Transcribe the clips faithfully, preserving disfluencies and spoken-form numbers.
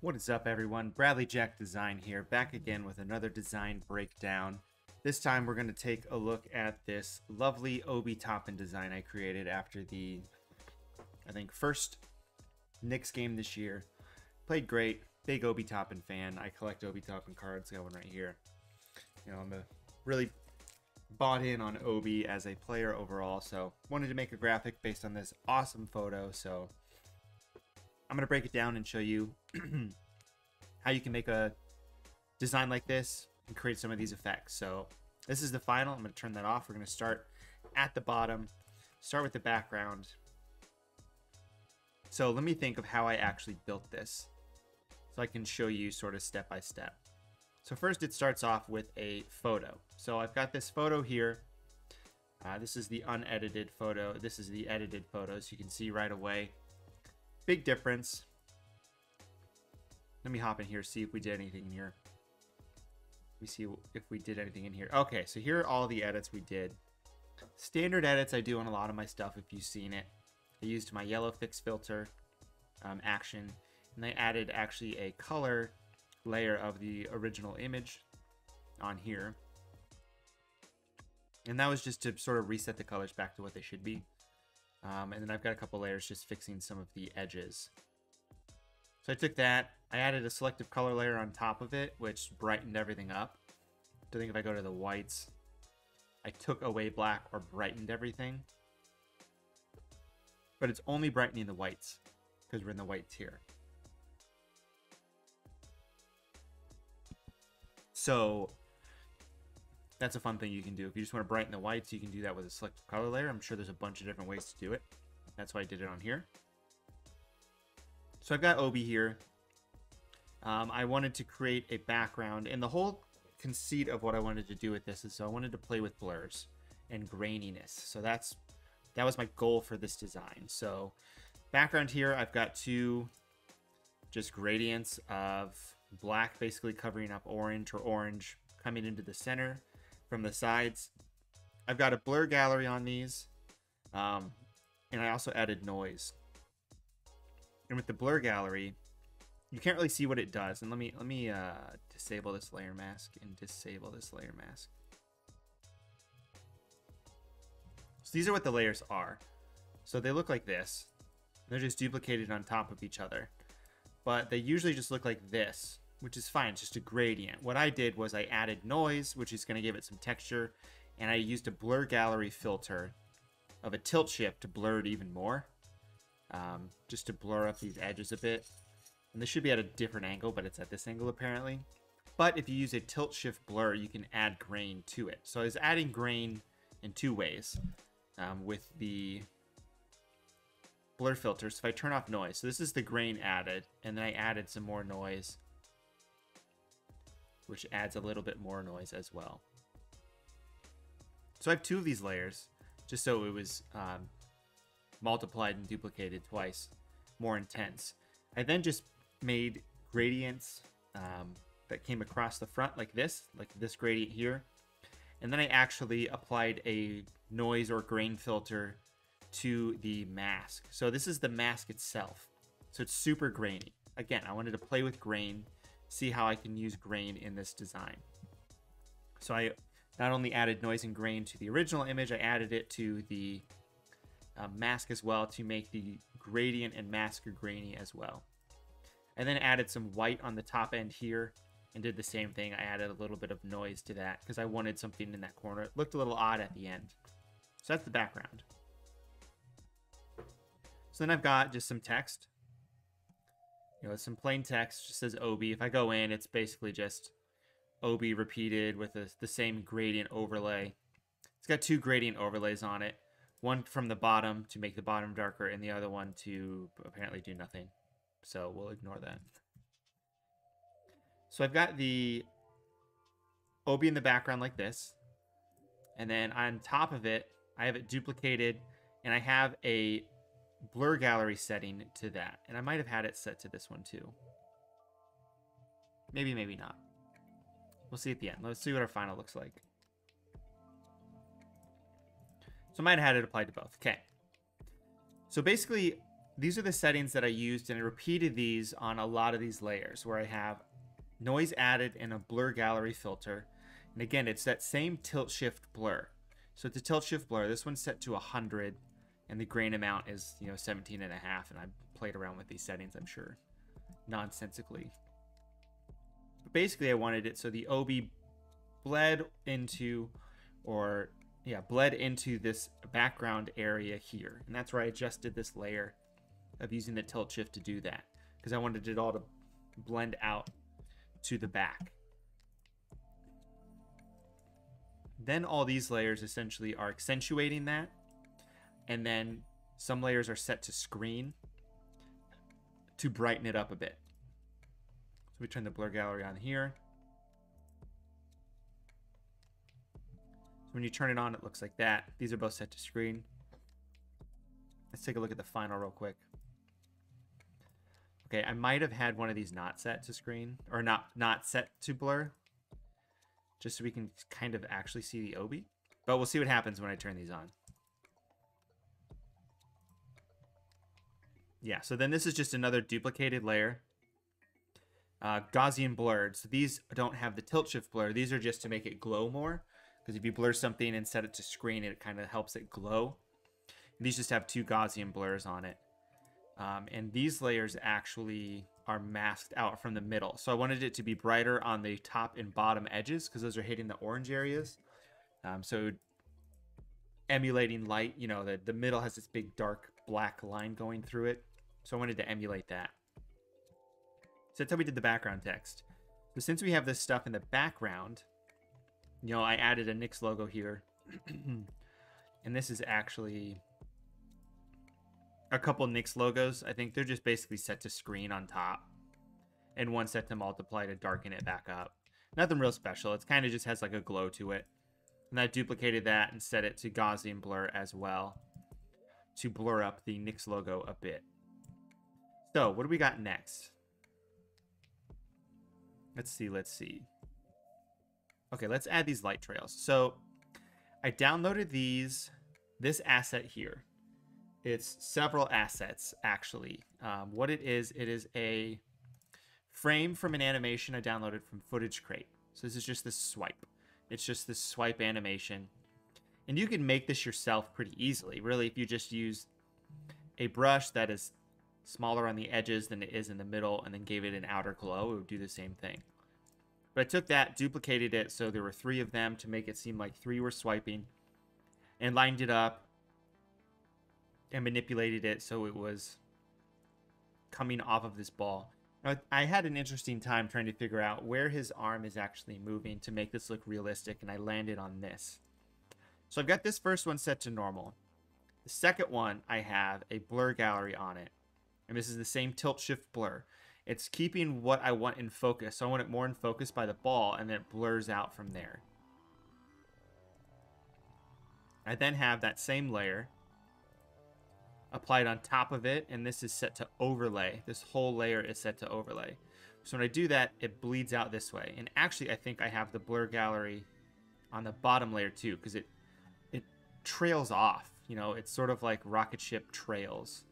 What is up, everyone? Bradley Jack Design here, back again with another design breakdown. This time we're going to take a look at this lovely Obi Toppin design I created after the, I think, first Knicks game this year. Played great. Big Obi Toppin fan. I collect Obi Toppin cards. Got one right here. You know, I'm a really bought in on Obi as a player overall, so wanted to make a graphic based on this awesome photo, so I'm going to break it down and show you how you can make a design like this and create some of these effects. So this is the final. I'm going to turn that off. We're going to start at the bottom, start with the background. So let me think of how I actually built this so I can show you sort of step by step. So first it starts off with a photo. So I've got this photo here. Uh, this is the unedited photo. This is the edited photo, so you can see right away. Big difference. Let me hop in here, see if we did anything in here. Let me see if we did anything in here. Okay, so here are all the edits we did. Standard edits I do on a lot of my stuff, if you've seen it. I used my yellow fix filter um, action, and I added actually a color layer of the original image on here. And that was just to sort of reset the colors back to what they should be. Um, and then I've got a couple layers just fixing some of the edges. So I took that, I added a selective color layer on top of it, which brightened everything up. So I think if I go to the whites, I took away black or brightened everything. But it's only brightening the whites because we're in the whites here. So that's a fun thing you can do. If you just want to brighten the whites, you can do that with a selective color layer. I'm sure there's a bunch of different ways to do it. That's why I did it on here. So I've got Obi here. Um, I wanted to create a background, and the whole conceit of what I wanted to do with this is so I wanted to play with blurs and graininess. So that's that was my goal for this design. So background here, I've got two just gradients of black basically covering up orange or orange coming into the center. From the sides, I've got a blur gallery on these, um, and I also added noise. And with the blur gallery, you can't really see what it does. And let me let me uh, disable this layer mask and disable this layer mask. So these are what the layers are. So they look like this. They're just duplicated on top of each other, but they usually just look like this, which is fine. It's just a gradient. What I did was I added noise, which is going to give it some texture, and I used a blur gallery filter of a tilt shift to blur it even more, um, just to blur up these edges a bit. And this should be at a different angle, but it's at this angle apparently. But if you use a tilt shift blur, you can add grain to it. So I was adding grain in two ways um, with the blur filter. So if I turn off noise, so this is the grain added, and then I added some more noise, which adds a little bit more noise as well. So I have two of these layers, just so it was um, multiplied and duplicated twice, more intense. I then just made gradients um, that came across the front like this, like this gradient here. And then I actually applied a noise or grain filter to the mask. So this is the mask itself. So it's super grainy. Again, I wanted to play with grain, see how I can use grain in this design. So I not only added noise and grain to the original image, I added it to the uh, mask as well to make the gradient and mask grainy as well. And then added some white on the top end here and did the same thing. I added a little bit of noise to that because I wanted something in that corner. It looked a little odd at the end. So that's the background. So then I've got just some text. You know, some plain text, just says Obi. If I go in, it's basically just Obi repeated with a, the same gradient overlay. It's got two gradient overlays on it. One from the bottom to make the bottom darker, and the other one to apparently do nothing. So we'll ignore that. So I've got the Obi in the background like this. And then on top of it, I have it duplicated, and I have a blur gallery setting to that, and I might have had it set to this one too. Maybe, maybe not. We'll see at the end. Let's see what our final looks like. So mine had it applied to both. Okay. So basically, these are the settings that I used, and I repeated these on a lot of these layers where I have noise added and a blur gallery filter. And again, it's that same tilt shift blur. So it's a tilt shift blur. This one's set to one hundred, and the grain amount is, you know, seventeen and a half. And I played around with these settings, I'm sure, nonsensically. But basically, I wanted it so the O B bled into, or yeah, bled into this background area here. And that's where I adjusted this layer of using the tilt shift to do that, because I wanted it all to blend out to the back. Then all these layers essentially are accentuating that. And then some layers are set to screen to brighten it up a bit. So we turn the blur gallery on here. So when you turn it on, it looks like that. These are both set to screen. Let's take a look at the final real quick. Okay, I might have had one of these not set to screen, or not, not set to blur, just so we can kind of actually see the O B. But we'll see what happens when I turn these on. Yeah, so then this is just another duplicated layer. Uh, Gaussian blurred. So these don't have the tilt shift blur. These are just to make it glow more. Because if you blur something and set it to screen, it kind of helps it glow. And these just have two Gaussian blurs on it. Um, and these layers actually are masked out from the middle. So I wanted it to be brighter on the top and bottom edges, because those are hitting the orange areas. Um, so emulating light, you know, the, the middle has this big dark black line going through it. So I wanted to emulate that. So that's how we did the background text. So since we have this stuff in the background, you know, I added a Knicks logo here. And this is actually a couple Knicks logos. I think they're just basically set to screen on top and one set to multiply to darken it back up. Nothing real special. It's kind of just has like a glow to it. And I duplicated that and set it to Gaussian blur as well to blur up the Knicks logo a bit. So what do we got next? Let's see, let's see. Okay, let's add these light trails. So I downloaded these, this asset here. It's several assets, actually. Um, what it is, it is a frame from an animation I downloaded from Footage Crate. So this is just this swipe. It's just this swipe animation. And you can make this yourself pretty easily, really, if you just use a brush that is smaller on the edges than it is in the middle, and then gave it an outer glow, it would do the same thing. But I took that, duplicated it, so there were three of them to make it seem like three were swiping, and lined it up and manipulated it so it was coming off of this ball. Now, I had an interesting time trying to figure out where his arm is actually moving to make this look realistic, and I landed on this. So I've got this first one set to normal. The second one, I have a blur gallery on it. And this is the same tilt shift blur. It's keeping what I want in focus. So I want it more in focus by the ball, and then it blurs out from there. I then have that same layer applied on top of it, and this is set to overlay. This whole layer is set to overlay. So when I do that, it bleeds out this way. And actually, I think I have the blur gallery on the bottom layer too, because it it trails off. You know, it's sort of like rocket ship trails.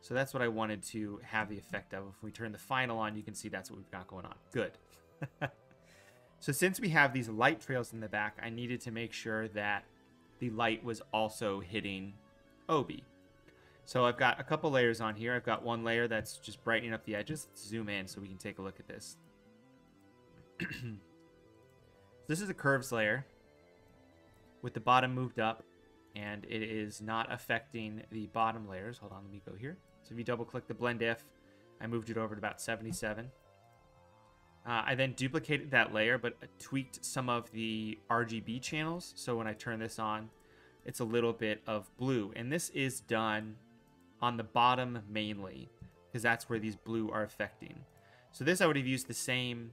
So that's what I wanted to have the effect of. If we turn the final on, you can see that's what we've got going on. Good. So since we have these light trails in the back, I needed to make sure that the light was also hitting Obi. So I've got a couple layers on here. I've got one layer that's just brightening up the edges. Let's zoom in so we can take a look at this. This is a curves layer with the bottom moved up, and it is not affecting the bottom layers. Hold on, let me go here. So if you double click the blend if, I moved it over to about seventy-seven. Uh, I then duplicated that layer, but tweaked some of the R G B channels. So when I turn this on, it's a little bit of blue. And this is done on the bottom mainly, because that's where these blue are affecting. So this, I would have used the same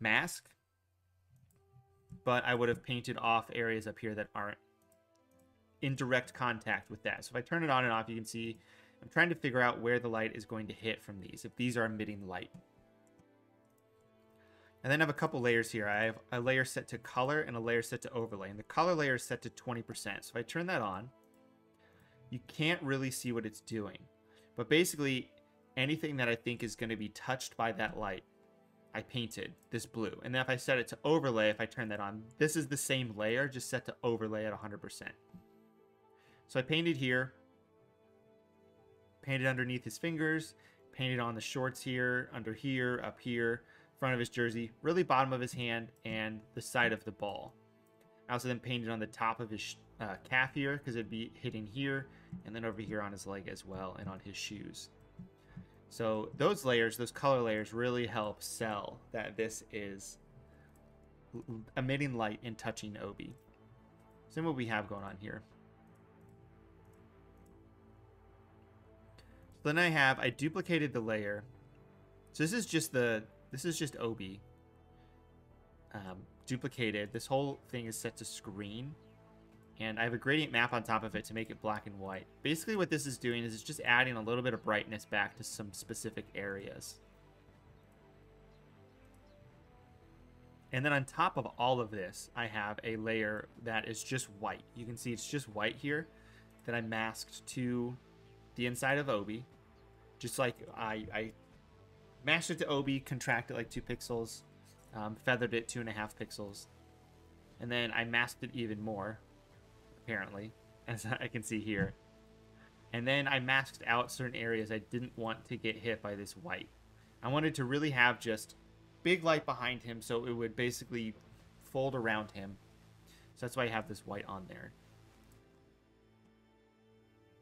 mask, but I would have painted off areas up here that aren't in direct contact with that. So if I turn it on and off, you can see I'm trying to figure out where the light is going to hit from these, if these are emitting light. And then I have a couple layers here. I have a layer set to color and a layer set to overlay. And the color layer is set to twenty percent. So if I turn that on, you can't really see what it's doing. But basically, anything that I think is going to be touched by that light, I painted this blue. And then if I set it to overlay, if I turn that on, this is the same layer, just set to overlay at one hundred percent. So I painted here, painted underneath his fingers, painted on the shorts here, under here, up here, front of his jersey, really bottom of his hand, and the side of the ball. I also then painted on the top of his uh, calf here, because it'd be hitting here, and then over here on his leg as well, and on his shoes. So those layers, those color layers, really help sell that this is emitting light and touching Obi. So then what we have going on here. So then I have, I duplicated the layer. So this is just the, this is just Obi um, duplicated. This whole thing is set to screen. And I have a gradient map on top of it to make it black and white. Basically what this is doing is it's just adding a little bit of brightness back to some specific areas. And then on top of all of this, I have a layer that is just white. You can see it's just white here that I masked to the inside of Obi. Just like I, I mashed it to Obi, contracted like two pixels, um, feathered it two and a half pixels. And then I masked it even more, apparently, as I can see here. And then I masked out certain areas I didn't want to get hit by this white. I wanted to really have just big light behind him so it would basically fold around him. So that's why I have this white on there.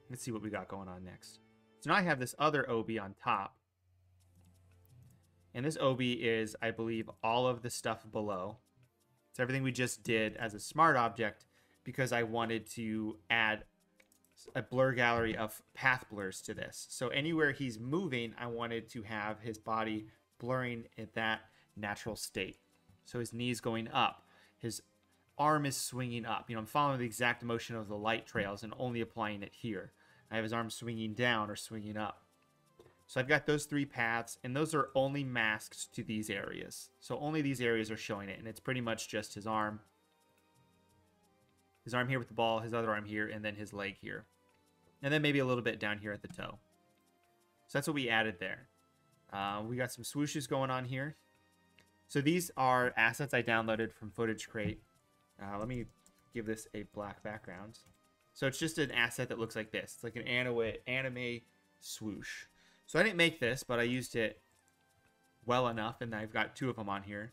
Let's see what we got going on next. So now I have this other Obi on top. And this Obi is, I believe, all of the stuff below. It's everything we just did as a smart object, because I wanted to add a blur gallery of path blurs to this. So anywhere he's moving, I wanted to have his body blurring at that natural state. So his knee's going up, his arm is swinging up. You know, I'm following the exact motion of the light trails and only applying it here. I have his arm swinging down or swinging up. So I've got those three paths, and those are only masked to these areas. So only these areas are showing it, and it's pretty much just his arm. His arm here with the ball, his other arm here, and then his leg here. And then maybe a little bit down here at the toe. So that's what we added there. Uh, we got some swooshes going on here. So these are assets I downloaded from Footage Crate. Uh, let me give this a black background. So it's just an asset that looks like this. It's like an anime, anime swoosh. So I didn't make this, but I used it well enough, and I've got two of them on here.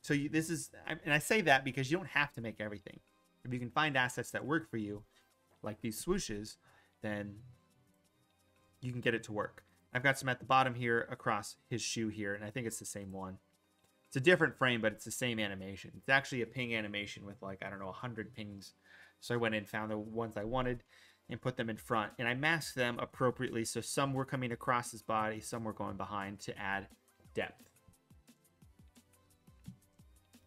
So you, this is, and I say that because you don't have to make everything. If you can find assets that work for you, like these swooshes, then you can get it to work. I've got some at the bottom here across his shoe here, and I think it's the same one. It's a different frame, but it's the same animation. It's actually a ping animation with like, I don't know, one hundred pings. So I went and found the ones I wanted and put them in front, and I masked them appropriately. So some were coming across his body, some were going behind to add depth.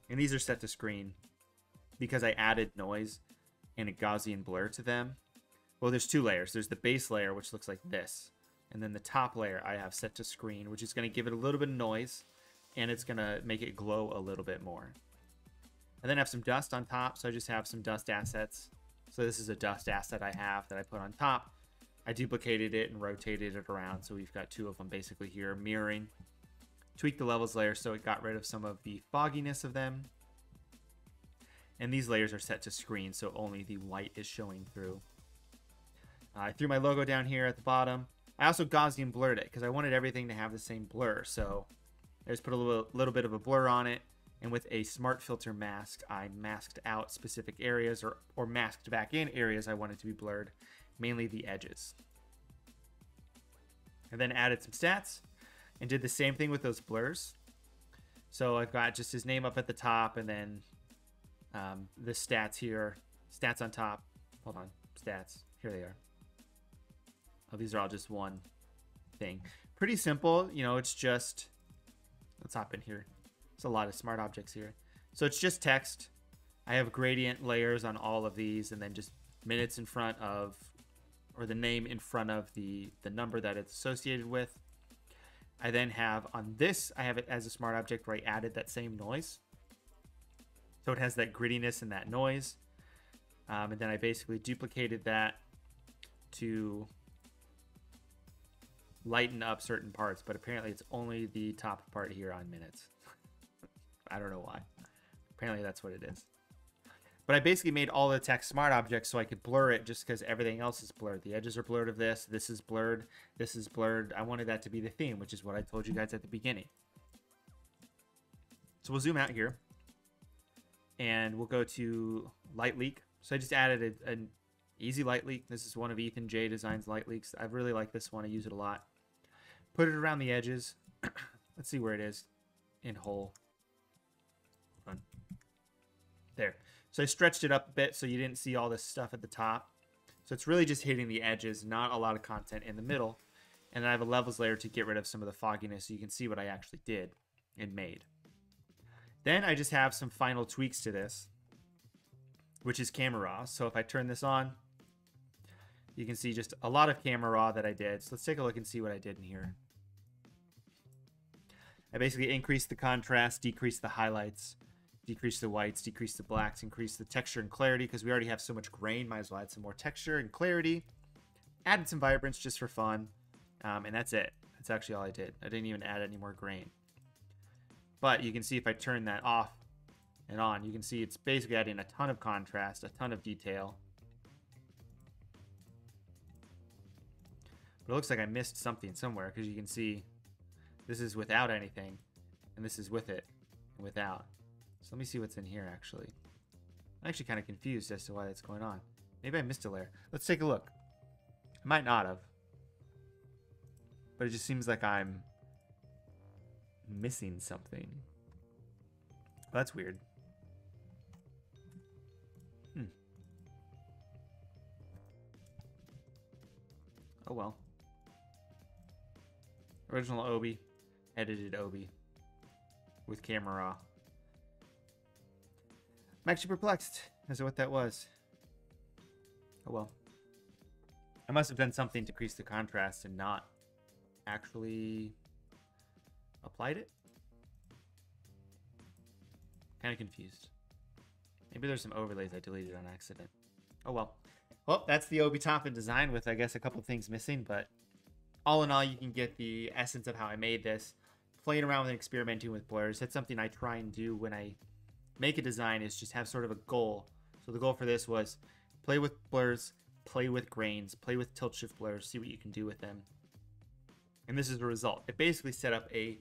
And these are set to screen because I added noise and a Gaussian blur to them. Well, there's two layers. There's the base layer, which looks like this. And then the top layer I have set to screen, which is going to give it a little bit of noise, and it's going to make it glow a little bit more. And then I have some dust on top. So I just have some dust assets. So this is a dust asset I have that I put on top. I duplicated it and rotated it around. So we've got two of them basically here mirroring. Tweak the levels layer so it got rid of some of the fogginess of them. And these layers are set to screen, so only the white is showing through. Uh, I threw my logo down here at the bottom. I also Gaussian blurred it because I wanted everything to have the same blur. So I just put a little, little bit of a blur on it. And with a smart filter mask, I masked out specific areas or, or masked back in areas I wanted to be blurred, mainly the edges. And then added some stats. And did the same thing with those blurs. So I've got just his name up at the top, and then um, the stats here. Stats on top. Hold on. Stats. Here they are. Oh, these are all just one thing. Pretty simple. You know, it's just... Let's hop in here. There's a lot of smart objects here. So it's just text. I have gradient layers on all of these, and then just minutes in front of... Or the name in front of the, the number that it's associated with. I then have on this, I have it as a smart object where I added that same noise. So it has that grittiness and that noise. Um, and then I basically duplicated that to lighten up certain parts, but apparently it's only the top part here on minutes. I don't know why. Apparently that's what it is. But I basically made all the text smart objects so I could blur it, just because everything else is blurred. The edges are blurred of this. This is blurred. This is blurred. I wanted that to be the theme, which is what I told you guys at the beginning. So we'll zoom out here and we'll go to light leak. So I just added a, an easy light leak. This is one of Ethan J Designs light leaks. I really like this one. I use it a lot. Put it around the edges. Let's see where it is in whole. Hold on. There. So I stretched it up a bit so you didn't see all this stuff at the top. So it's really just hitting the edges, not a lot of content in the middle. And then I have a levels layer to get rid of some of the fogginess so you can see what I actually did and made. Then I just have some final tweaks to this, which is camera raw. So if I turn this on, you can see just a lot of camera raw that I did. So let's take a look and see what I did in here. I basically increased the contrast, decreased the highlights, decreased the whites, decreased the blacks, increased the texture and clarity, because we already have so much grain, might as well add some more texture and clarity. Added some vibrance just for fun. Um, and that's it. That's actually all I did. I didn't even add any more grain. But you can see if I turn that off and on, you can see it's basically adding a ton of contrast, a ton of detail. But it looks like I missed something somewhere, because you can see this is without anything, and this is with it and without. So let me see what's in here, actually. I'm actually kind of confused as to why that's going on. Maybe I missed a layer. Let's take a look. I might not have. But it just seems like I'm missing something. Well, that's weird. Hmm. Oh, well. Original Obi. Edited Obi. With camera raw. I'm actually perplexed as to what that was. Oh well. I must have done something to increase the contrast and not actually applied it. Kind of confused. Maybe there's some overlays I deleted on accident. Oh well. Well, that's the Obi Toppin design with, I guess, a couple things missing, but all in all, you can get the essence of how I made this. Playing around with and experimenting with blurs. That's something I try and do when I make a design, is just have sort of a goal. So the goal for this was play with blurs, play with grains, play with tilt shift blurs, see what you can do with them. And this is the result. It basically set up a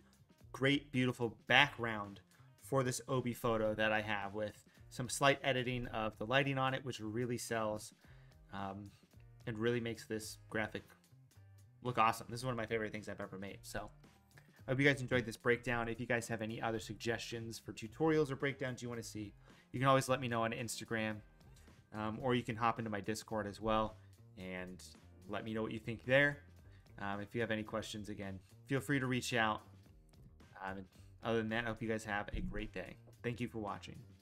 great, beautiful background for this Obi photo that I have, with some slight editing of the lighting on it, which really sells um, and really makes this graphic look awesome. This is one of my favorite things I've ever made. So I hope you guys enjoyed this breakdown. If you guys have any other suggestions for tutorials or breakdowns you want to see, you can always let me know on Instagram, um, or you can hop into my Discord as well and let me know what you think there. Um, if you have any questions, again, feel free to reach out. Um, other than that, I hope you guys have a great day. Thank you for watching.